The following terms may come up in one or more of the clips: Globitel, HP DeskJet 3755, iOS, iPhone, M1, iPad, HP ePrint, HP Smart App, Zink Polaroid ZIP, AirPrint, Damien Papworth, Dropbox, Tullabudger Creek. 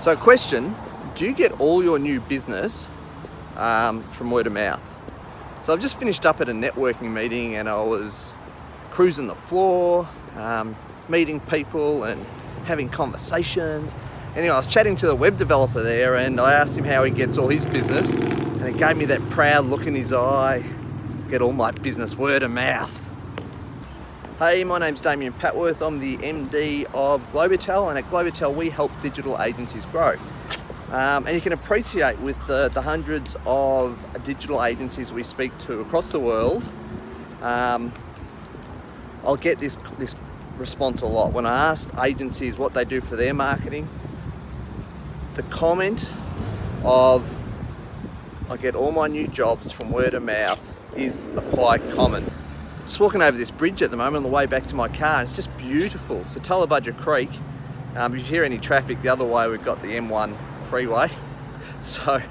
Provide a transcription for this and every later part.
So question, do you get all your new business from word of mouth? So I've just finished up at a networking meeting and I was cruising the floor, meeting people and having conversations. Anyway, I was chatting to the web developer there and I asked him how he gets all his business, and it gave me that proud look in his eye. I get all my business word of mouth. Hey, my name's Damien Papworth. I'm the MD of Globitel, and at Globitel we help digital agencies grow. And you can appreciate with the hundreds of digital agencies we speak to across the world, I'll get this response a lot. When I ask agencies what they do for their marketing, the comment of, I get all my new jobs from word of mouth, is quite common. Just walking over this bridge at the moment on the way back to my car, it's just beautiful. So Tullabudger Creek, if you hear any traffic the other way, we've got the M1 freeway. So,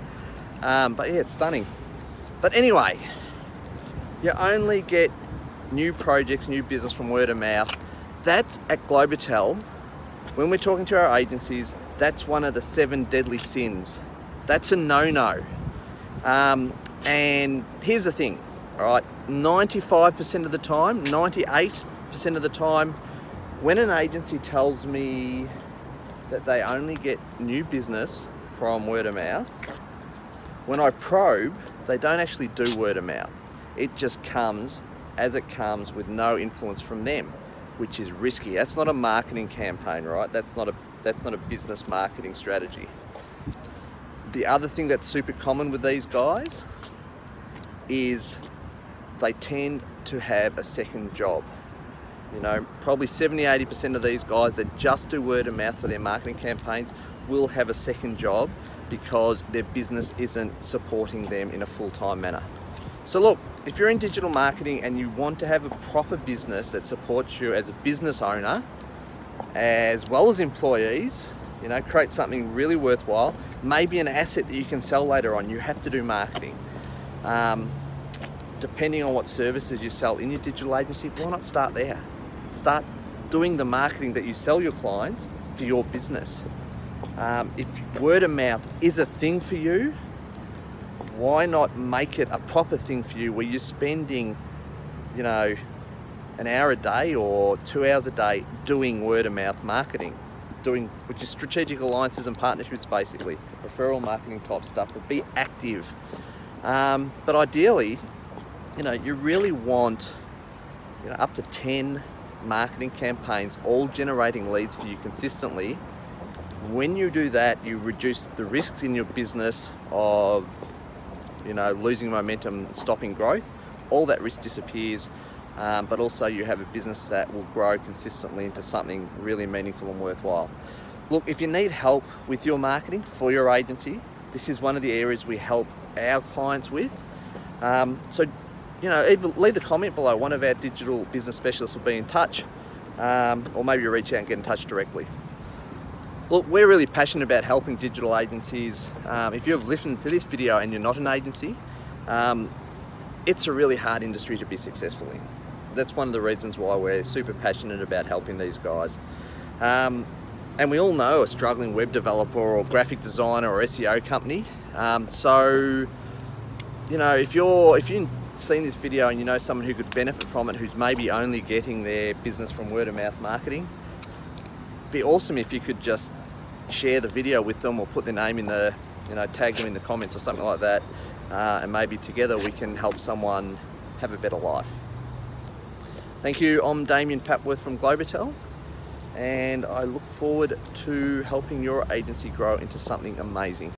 but yeah, it's stunning. But anyway, you only get new projects, new business from word of mouth. That's at Globitel. When we're talking to our agencies, that's one of the 7 deadly sins. That's a no-no. And here's the thing, all right, 95% of the time, 98% of the time, when an agency tells me that they only get new business from word of mouth, when I probe, they don't actually do word of mouth. It just comes as it comes with no influence from them, which is risky. That's not a marketing campaign, right? That's not a business marketing strategy. The other thing that's super common with these guys is they tend to have a second job. You know, probably 70–80% of these guys that just do word of mouth for their marketing campaigns will have a second job because their business isn't supporting them in a full-time manner. So look, if you're in digital marketing and you want to have a proper business that supports you as a business owner, as well as employees, you know, create something really worthwhile, maybe an asset that you can sell later on, you have to do marketing. Depending on what services you sell in your digital agency, why not start there? Start doing the marketing that you sell your clients for your business. If word of mouth is a thing for you, why not make it a proper thing for you where you're spending, you know, an hour a day or 2 hours a day doing word of mouth marketing, which is strategic alliances and partnerships basically, referral marketing type stuff, but be active. But ideally, you know, you really want, you know, up to 10 marketing campaigns all generating leads for you consistently. When you do that, you reduce the risks in your business of, you know, losing momentum, stopping growth. All that risk disappears, but also you have a business that will grow consistently into something really meaningful and worthwhile. Look, if you need help with your marketing for your agency, this is one of the areas we help our clients with. So, you know, either leave a comment below. One of our digital business specialists will be in touch, or maybe you reach out and get in touch directly. Look, we're really passionate about helping digital agencies. If you've listened to this video and you're not an agency, it's a really hard industry to be successful in. That's one of the reasons why we're super passionate about helping these guys. And we all know a struggling web developer or graphic designer or SEO company. So, you know, if you've seen this video and you know someone who could benefit from it, who's maybe only getting their business from word of mouth marketing, it'd be awesome if you could just share the video with them or put their name in the, you know, tag them in the comments or something like that. And maybe together we can help someone have a better life. Thank you. I'm Damien Papworth from Globitel, and I look forward to helping your agency grow into something amazing.